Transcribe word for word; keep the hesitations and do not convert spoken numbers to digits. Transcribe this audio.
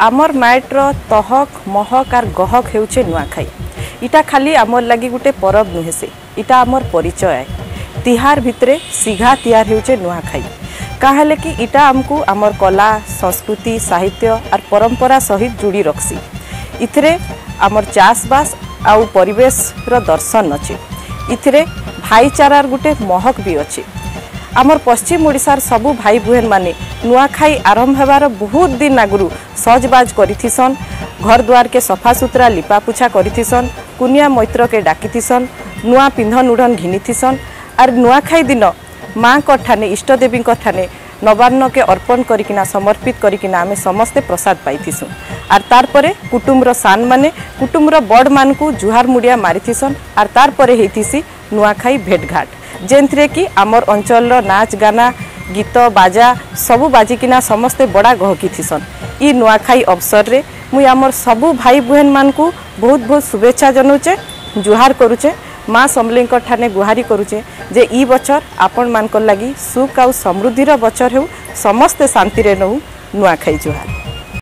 आमर नाइट्र तहक महक आर गहक हेउचे नुआखाई। इटा खाली आमर लगी गुटे परब नुहे से, इटा आमर परिचय है। तिहार भितरे सीघा तिहार हेउचे नुआखाई। काहेले कि इटा आमकू आमर कला संस्कृति साहित्य आर परंपरा सहित जोड़ी रखसी। इथरे आमर चाषबास आउ परिवेश रो दर्शन अच्छे। इथरे भाईचारार गुटे महक भी अच्छे। आमर पश्चिम ओडिशार सबू भाई बहन माने नुआखाई आरंभ होबार बहुत दिन आगुरु सजबाज करिथिसन, घर द्वार के सफा सुतरा लिपा पुछा करिथिसन, कुनिया मैत्र के डाकिथिसन, नुआ पिंधन उड़न घिनिथिसन आर नुआखाई दिन माँ को ठाने इष्टदेवी को ठाने नवान्न के अर्पण करिकिना समर्पित करिकिना आमे समस्ते प्रसाद पाइथिसु। आर तार परे कुटुम्र सान माने कुटुम्र बड़ मानकू जुहार मुड़िया मारिथिसन आर तार परे हेथिसी नुआखाई भेटघाट, जेनथिरे कि आमर अंचल नाच गाना गीत बाजा सबू बाजिकिना समस्ते बड़ा गहकिथिसन। ई नुआखाई अवसर रे मुई आमर सबू भाई बहन मानकू बहुत बहुत शुभेच्छा जनाउचे, जुहार करुचे, माँ समलेंक ठाने गुहारी करुचे जे ई बचर आपण मानकर लगी सुख आउ समृद्धि रो बचर हेउ, समस्ते शांति रे रहू। नुआखाई जुहार।